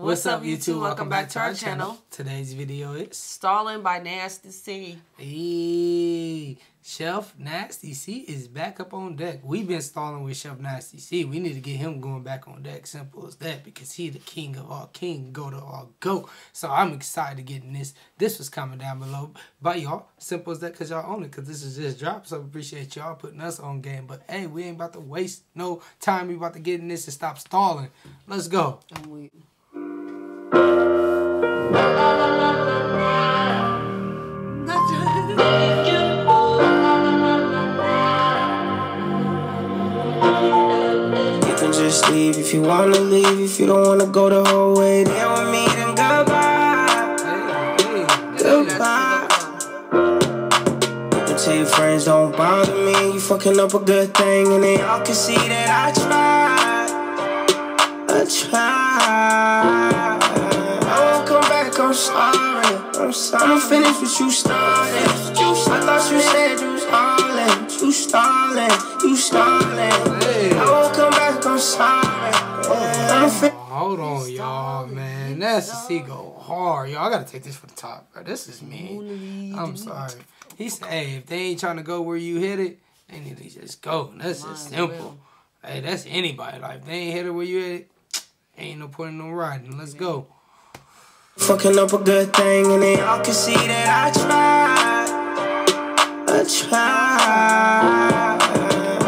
What's up, YouTube? Welcome back to our channel. Today's video is Stalling by Nasty C. Hey, Chef Nasty C is back up on deck. We've been stalling with Chef Nasty C. We need to get him going back on deck. Simple as that, because he's the king of all king, go to all go. So I'm excited to get this. This was coming down below. But y'all, simple as that, because y'all own it, because this is just dropped. So appreciate y'all putting us on game. But hey, we ain't about to waste no time. We about to get in this and stop stalling. Let's go. I'm waiting. Just leave if you wanna leave. If you don't wanna go the whole way, then with me, then goodbye. Goodbye. You tell your friends don't bother me. You fucking up a good thing, and they all can see that I tried. I won't come back. I'm sorry. I'm sorry. I'm finished with you started. I thought you said you was all in. You stalling. You stalling. Hey. I won't come back. I'm sorry. Yeah. Hold on, y'all, man. Nasty C go hard, y'all. I gotta take this for the top, bro. This is me. I'm sorry. He said, hey, if they ain't trying to go where you hit it, they need to just go. That's just simple. Hey, that's anybody. Like, if they ain't hit it where you hit it, ain't no point in no riding. Let's go. Fucking up a good thing, and they all can see that I tried. I tried.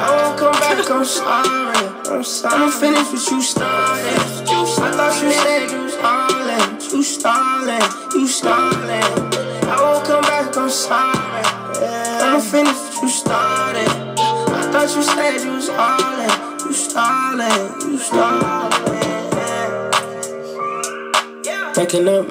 I won't come back, I'm sorry. I'm sorry. I'm finished with you started. I thought you said you was all in. You stalling, you stalling. I won't come back, I'm sorry. I'm finished with you started. I thought you said you was all in. You stalling, you stalling. Yeah.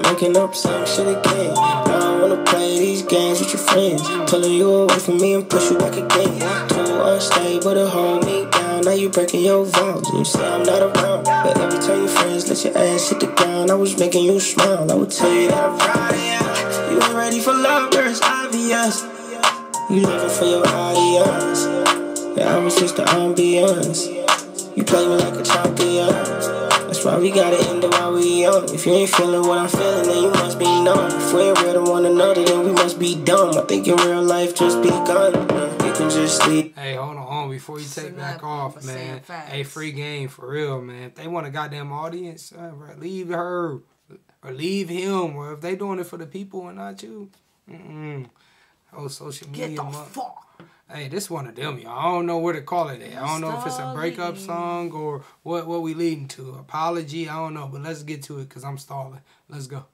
Making up some shit again. Wanna play these games with your friends, pulling you away from me and push you back again. Too unstable to hold me down. Now you breaking your vows. You say I'm not around, but every time your friends let your ass hit the ground, I was making you smile. I would tell you that I'm proud of you. You ain't ready for love, girl, it's obvious. You looking for your audience. Yeah, I was just the ambience. You play me like a champion. That's why we gotta end it while we young. If you ain't feeling what I'm feeling, then you must be numb. If we ain't real to one another, then we must be dumb. I think in real life just begun. You can just sleep. Hey, hold on. Before you take back off, man. Hey, free game for real, man. If they want a goddamn audience, leave her or leave him. Or if they doing it for the people and not you, oh, social media. Get the fuck. Hey, this one of them, y'all. I don't know where to call it at. I don't know if it's a breakup song or what we leading to. Apology, I don't know. But let's get to it, because I'm stalling. Let's go.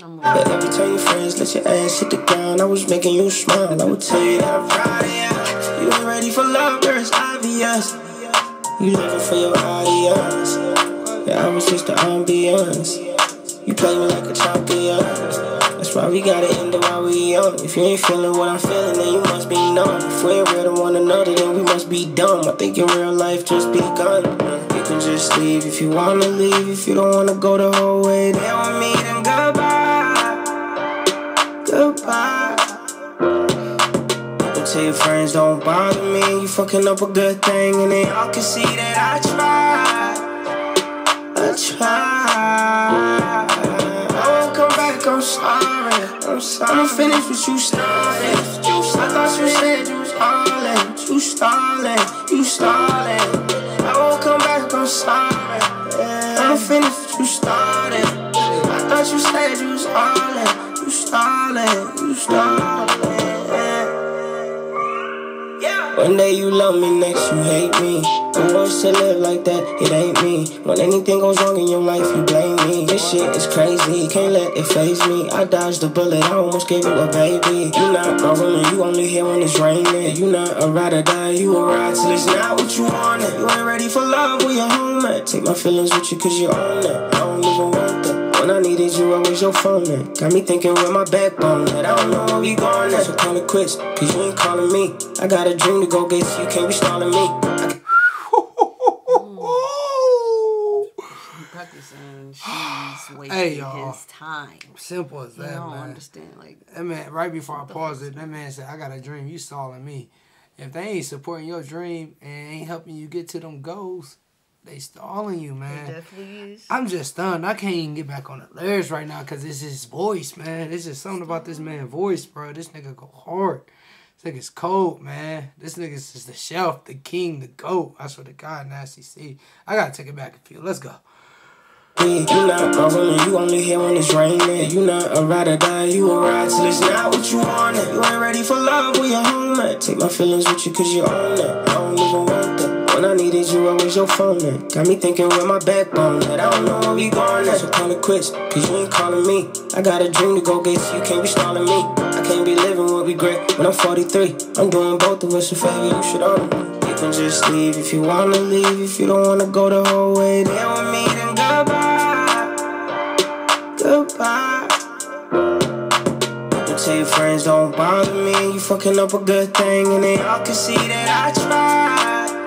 Every time your friends let your ass hit the ground, I was making you smile. I would tell you that I'm proud of you. You ain't ready for love, girl, it's obvious. You looking for your audience. Yeah, I was just the ambience. You play me like a champion. That's why we gotta end it while we young. If you ain't feeling what I'm feeling, then you must be numb. If we ain't real to one another, then we must be dumb. I think in real life just begun. You can just leave if you wanna leave. If you don't wanna go the whole way, then with me, then goodbye. Goodbye. You tell your friends don't bother me. You fucking up a good thing, and they all can see that I tried. I tried. I'm sorry, I'm sorry. I'm finished with you started. I thought you said you was all in. You stalling, you stalling. I won't come back, I'm sorry. I'm finished with you started. I thought you said you was all in. You stalling, you stalling. Yeah. One day you love me, next you hate me. I'm forced to live like that, it ain't me. When anything goes wrong in your life, you blame me. This shit is crazy, can't let it phase me. I dodged a bullet, I almost gave you a baby. You not my woman, you only here when it's raining. You not a ride or die, you a ride till it's not what you wanted. You ain't ready for love when you're home at. Take my feelings with you cause you own it. I don't even want that. When I needed you, I was your phone at. Got me thinking with my backbone, but I don't know where we going at. So call it quits, cause you ain't calling me. I got a dream to go get, so you can't be stalling me. And she's wasting his time. Simple as that, man. I don't understand. Like, that man, right before I paused it, that man said, I got a dream. You stalling me. If they ain't supporting your dream and ain't helping you get to them goals, They stalling you, man. It definitely is. I'm just stunned. I can't even get back on the lyrics right now because it's his voice, man. It's just something about this man's voice, bro. This nigga go hard. This nigga's cold, man. This nigga's just the shelf, the king, the goat. I swear to God, Nasty C. I gotta take it back a few. Let's go. You not a runner, you only here when it's raining. You not a ride or die, you a ride till it's not what you want it. You ain't ready for love when you're home. Take my feelings with you cause you own it. I don't even want that. When I needed you, I was your phone then. Got me thinking with my backbone that I don't know where we going at. So call it quits, cause you ain't calling me. I got a dream to go get, so you can't be stalling me. I can't be living with regret when I'm 43. I'm doing both of us a favor, you should own it. You can just leave if you wanna leave. If you don't wanna go the whole way there with me, then goodbye. Goodbye. People tell your friends don't bother me. You fucking up a good thing, and they all can see that I tried.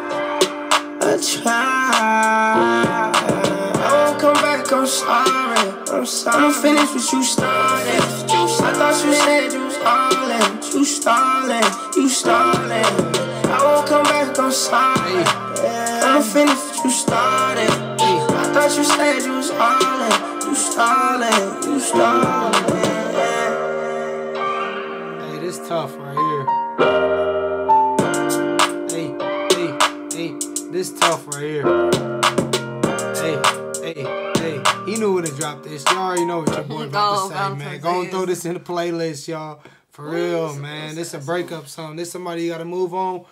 I tried. I won't come back. I'm sorry. I'm sorry. I'm finished with you started. I thought you said you was all in. You stalling. You stalling. I won't come back. I'm sorry. I'm finished with you started. I thought you said you was all in. You stalling, you stalling. Hey, this tough right here. Hey, hey, hey, this tough right here. Hey, hey, hey, he knew when to drop this. Y'all already know what your boy about to say, man. Go and throw this in the playlist, y'all. For real, man. This a breakup song. This somebody you gotta move on.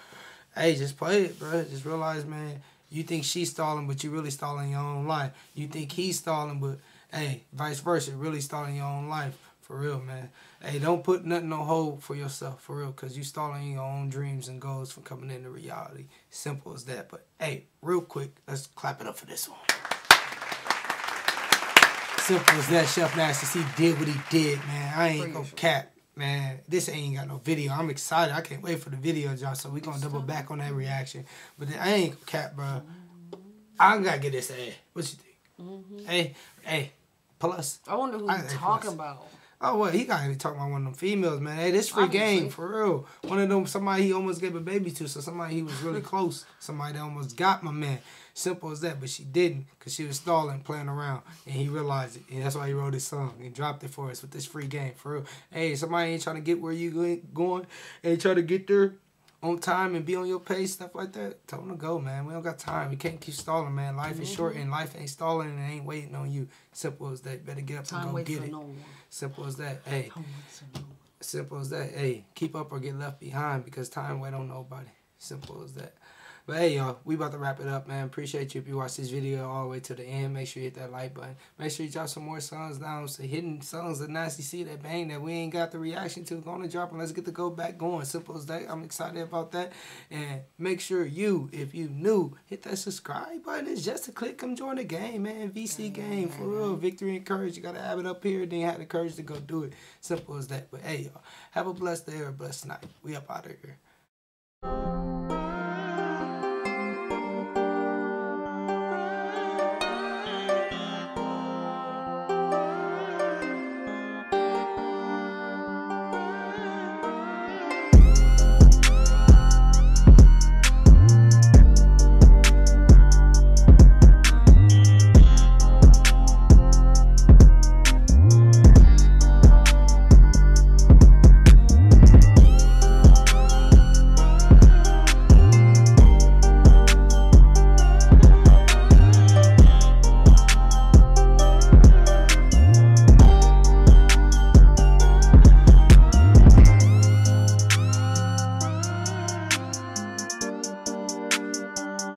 Hey, just play it, bro. Just realize, man, you think she's stalling, but you really stalling your own life. You think he's stalling, but hey, vice versa, really stalling your own life. For real, man. Hey, don't put nothing on hold for yourself, for real, because you stalling your own dreams and goals from coming into reality. Simple as that. But hey, real quick, let's clap it up for this one. Simple as that. Chef Nasty C did what he did, man. I ain't gonna cap. Man, this ain't got no video. I'm excited. I can't wait for the video, y'all. So we gonna double back on that reaction. But I ain't cap, bro. I gotta get this ad. What you think? Hey, hey, plus. I wonder who you talking about. Oh, what? He gotta be talking about one of them females, man. Hey, this free game, for real. One of them, somebody he almost gave a baby to. So somebody he was really close. Somebody that almost got my man. Simple as that. But she didn't, because she was stalling, playing around. And he realized it. And that's why he wrote this song and dropped it for us with this free game, for real. Hey, somebody ain't trying to get where you going. Ain't trying to get there on time and be on your pace, stuff like that. Tell them to go, man. We don't got time. We can't keep stalling, man. Life is short and life ain't stalling and ain't waiting on you. Simple as that. Better get up and go get it. Simple as that. Hey. Simple as that. Hey, keep up or get left behind, because time wait on nobody. Simple as that. But hey, y'all, we about to wrap it up, man. Appreciate you if you watch this video all the way to the end. Make sure you hit that like button. Make sure you drop some more songs down. So hidden songs that Nasty C that bang that we ain't got the reaction to. Gonna drop and let's get the go back going. Simple as that. I'm excited about that. And make sure you, if you new, hit that subscribe button. It's just a click. Come join the game, man. VC game, for real. Victory and courage. You gotta have it up here. Then you have the courage to go do it. Simple as that. But hey, y'all, have a blessed day or a blessed night. We up out of here.